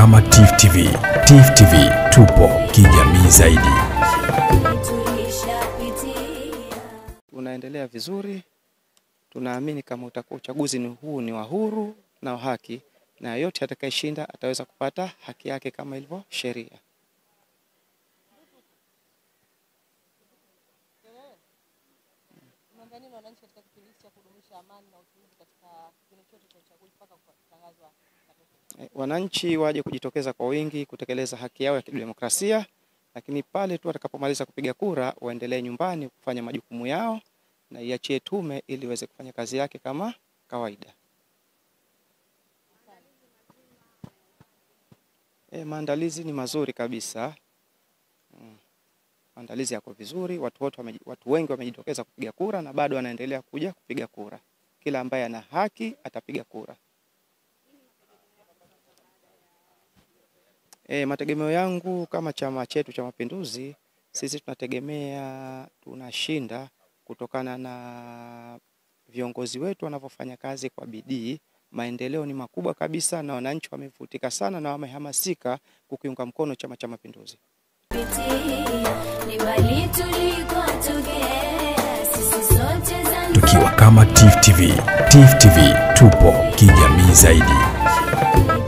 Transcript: kama TIFU TV. TIFU TV, tupo kijamii zaidi. Unaendelea vizuri. Tunaamini kama utakuwa uchaguzi ni huu ni wa huru na wa haki, na yote atakayeshinda ataweza kupata haki yake kama ilivyo sheria. Wananchi waje kujitokeza kwa wingi kutekeleza haki yao ya kidemokrasia, lakini pale tu atakapomaliza kupiga kura waendelee nyumbani kufanya majukumu yao na iachie tume ili iweze kufanya kazi yake kama kawaida. Maandalizi ni mazuri kabisa. Maandalizi yako vizuri, watu wengi wamejitokeza kupiga kura na bado wanaendelea kuja kupiga kura. Kila ambaye ana haki atapiga kura. Mategemeo yangu kama chama chetu cha Mapinduzi, sisi tunategemea tunashinda kutokana na viongozi wetu wanavyofanya kazi kwa bidii. Maendeleo ni makubwa kabisa na wananchi wamevutika sana na wamehamasika kukiunga mkono chama cha Mapinduzi. Tukiwa kama TIFU TV, TIFU TV tupo kijamii zaidi.